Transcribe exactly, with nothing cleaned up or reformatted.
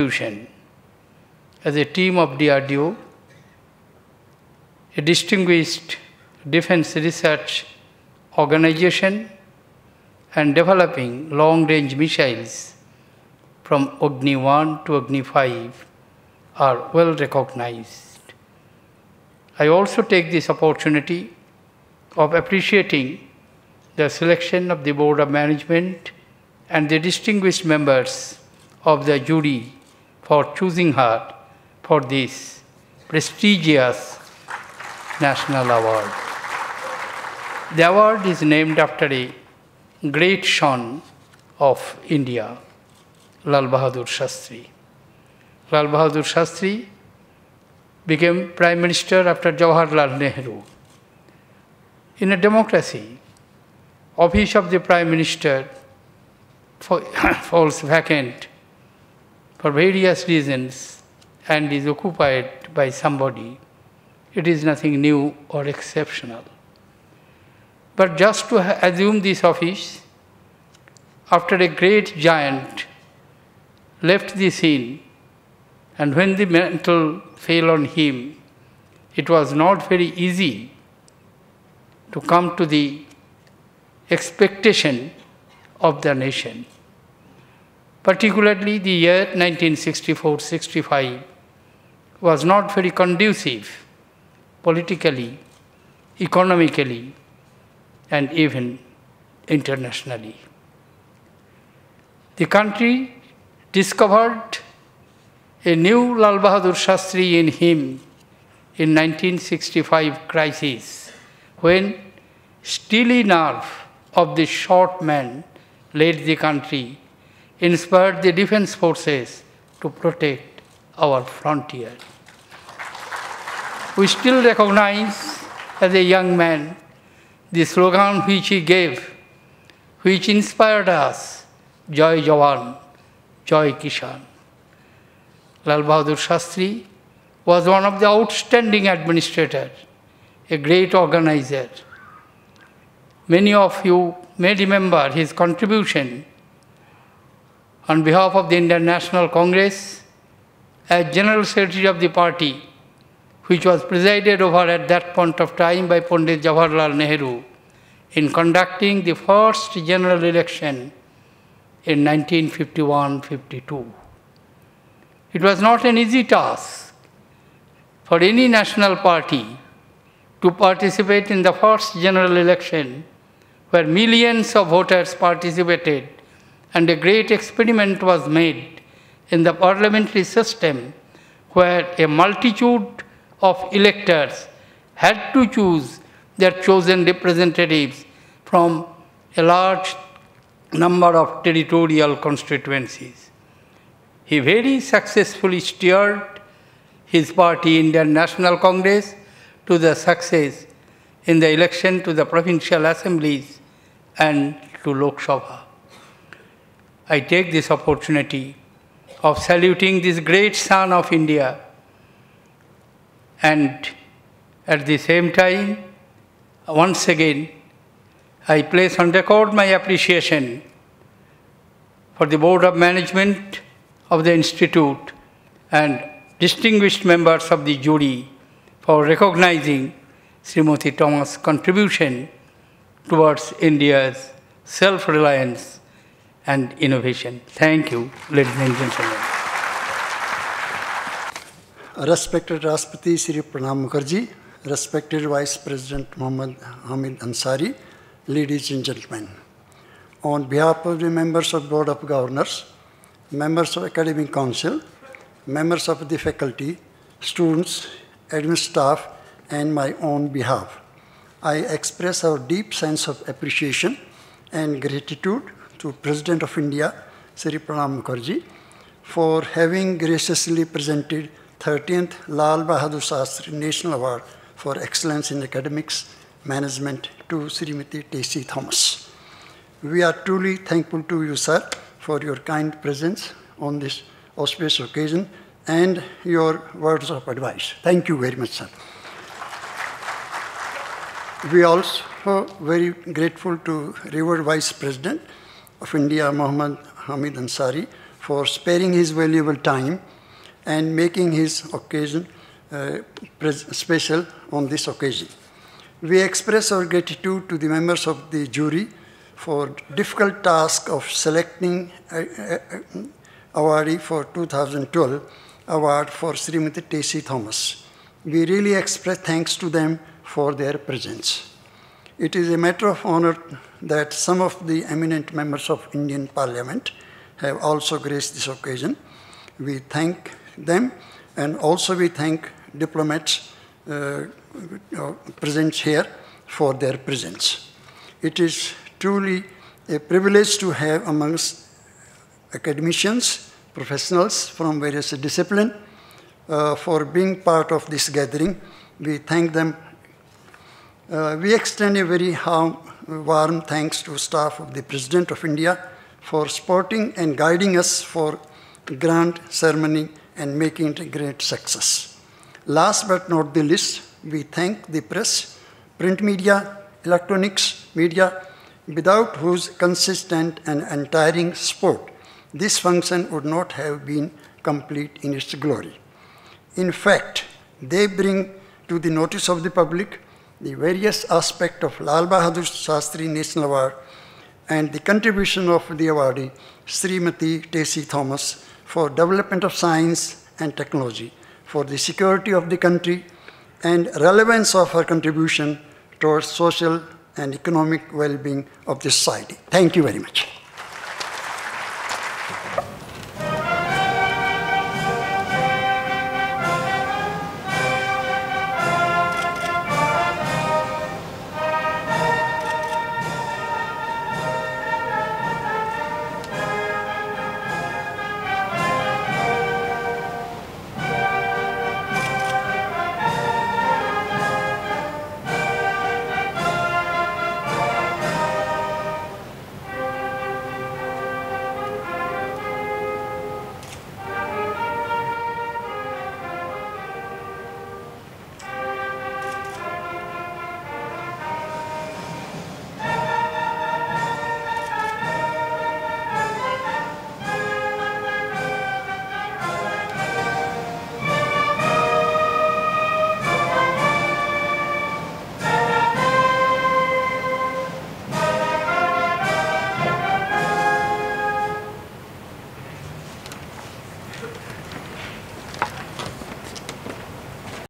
As a team of D R D O, a distinguished defense research organization, and developing long-range missiles from Agni one to Agni five are well recognized. I also take this opportunity of appreciating the selection of the Board of Management and the distinguished members of the jury for choosing her for this prestigious national award. The award is named after a great son of India, Lal Bahadur Shastri. Lal Bahadur Shastri became Prime Minister after Jawaharlal Nehru. In a democracy, office of the Prime Minister falls vacant for various reasons and is occupied by somebody. It is nothing new or exceptional. But just to assume this office, after a great giant left the scene, and when the mantle fell on him, it was not very easy to come to the expectation of the nation. Particularly the year nineteen sixty-four sixty-five was not very conducive politically, economically, and even internationally. The country discovered a new Lal Bahadur Shastri in him in nineteen sixty-five crisis, when steely nerve of this short man led the country, inspired the defense forces to protect our frontier. We still recognize as a young man the slogan which he gave, which inspired us, Jai Jawan, Jai Kishan. Lal Bahadur Shastri was one of the outstanding administrators, a great organizer. Many of you may remember his contribution on behalf of the Indian National Congress as General Secretary of the party, which was presided over at that point of time by Pandit Jawaharlal Nehru, in conducting the first general election in nineteen fifty-one fifty-two. It was not an easy task for any national party to participate in the first general election, where millions of voters participated and a great experiment was made in the parliamentary system, where a multitude of electors had to choose their chosen representatives from a large number of territorial constituencies. He very successfully steered his party, Indian National Congress, to the success in the election to the provincial assemblies and to Lok Sabha. I take this opportunity of saluting this great son of India, and at the same time, once again, I place on record my appreciation for the Board of Management of the Institute and distinguished members of the jury for recognizing Srimati Thomas' contribution towards India's self-reliance and innovation. Thank you, ladies and gentlemen. Respected Rashtrapati Shri Pranab Mukherjee, respected Vice President Mohammad Hamid Ansari, ladies and gentlemen, on behalf of the members of Board of Governors, members of Academic Council, members of the faculty, students, admin staff, and my own behalf, I express our deep sense of appreciation and gratitude to President of India, Shri Pranab Mukherjee, for having graciously presented thirteenth Lal Bahadur Shastri National Award for Excellence in Academics Management to Srimati Tessy Thomas. We are truly thankful to you, sir, for your kind presence on this auspicious occasion and your words of advice. Thank you very much, sir. We are also very grateful to Revered Vice President of India, Mohammad Hamid Ansari, for sparing his valuable time and making his occasion uh, special on this occasion. We express our gratitude to the members of the jury for the difficult task of selecting an awardee for two thousand twelve award for Srimati Tessy Thomas. We really express thanks to them for their presence. It is a matter of honor that some of the eminent members of Indian Parliament have also graced this occasion. We thank them, and also we thank diplomats uh, present here for their presence. It is truly a privilege to have amongst academicians, professionals from various disciplines uh, for being part of this gathering. We thank them. Uh, we extend a very warm thanks to staff of the President of India for supporting and guiding us for the grand ceremony and making it a great success. Last but not the least, we thank the press, print media, electronics media, without whose consistent and untiring support this function would not have been complete in its glory. In fact, they bring to the notice of the public the various aspects of Lal Bahadur Shastri National Award and the contribution of the awardee, Srimati Tessy Thomas, for development of science and technology, for the security of the country, and relevance of her contribution towards social and economic well-being of the society. Thank you very much.